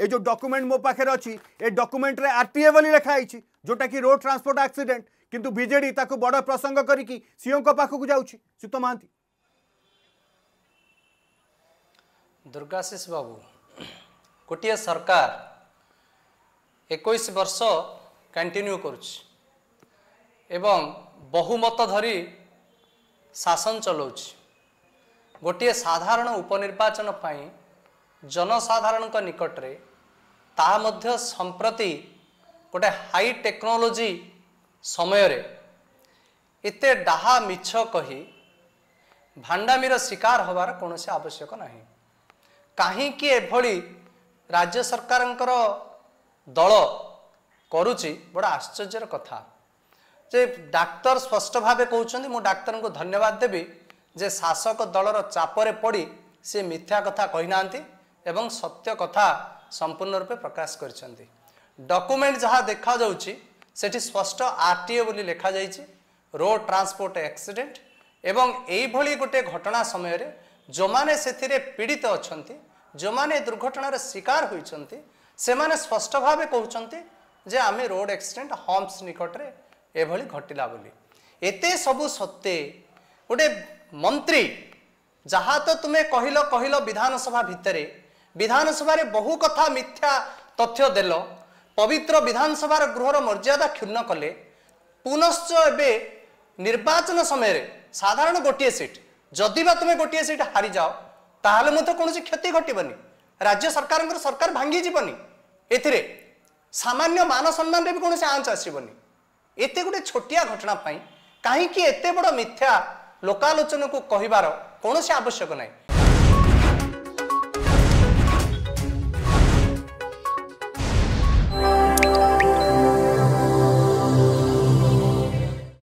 ए जो डॉक्यूमेंट मो पाखे अच्छी ए डॉक्यूमेंट रे आरटीए वाली लिखाई जोटा कि रोड ट्रांसपोर्ट एक्सीडेंट किंतु बीजेडी ताको बड़ प्रसंग करिकी सीओ को पाखकु जाउची सुतो महांती दुर्गाशीष बाबू गोटे सरकार 21 वर्ष कंटिन्यू करुची एवं बहुमत धरी शासन चलाउची गोटे साधारण उपनिर्वाचन पाई जनसाधारण निकट रे ता मध्य संप्रति गोटे हाई टेक्नोलोजी समय रे इते डाहा मिछ कही भांडामीर शिकार हबार कौन से आवश्यक ना कहीं एभली राज्य सरकार दल करुची बड़ा आश्चर्य कथा जे डाक्टर स्पष्ट भाव कहते मु डाक्तर को धन्यवाद देवी जे शासक दलर चापरे पड़ी से मिथ्या कथा कही ना एवं सत्य कथा संपूर्ण रूपे प्रकाश कर डॉक्यूमेंट जहाँ देखा जाउची सेठी स्पष्ट आरटीए बोली लिखा जाइए रोड ट्रांसपोर्ट एक्सीडेंट एवं यही गोटे घटना समय रे जो माने से पीड़ित अच्छा जो माने दुर्घटनार शिकार होती से माने स्पष्ट भाव कहते जे आमे रोड एक्सीडेंट हम्स निकटरे एभली घटला बोली एते सबू सत्ते गोटे मंत्री जहाँ तो तुम्हें कहल कहल विधानसभा भितरे विधानसभा बहु कथा मिथ्या तथ्य देल पवित्र विधानसभा गृहर मर्यादा क्षुण्ण कले पुनश्च एबे निर्वाचन समय रे साधारण गोटे सीट जदि बा तुम्हें गोटे सीट हारी जाओ ताहले मते कोनोसी क्षति घटबनी राज्य सरकारंकर सरकार भांगी जीवनी एथिरे सामान्य मान सम्मान रे भी कोनोसी आंच आसीबनी एते गोटे छोटिया घटना पई काहे कि एते बड़ मिथ्या लोकालोचन को कहिबार कोनोसी आवश्यक नाही।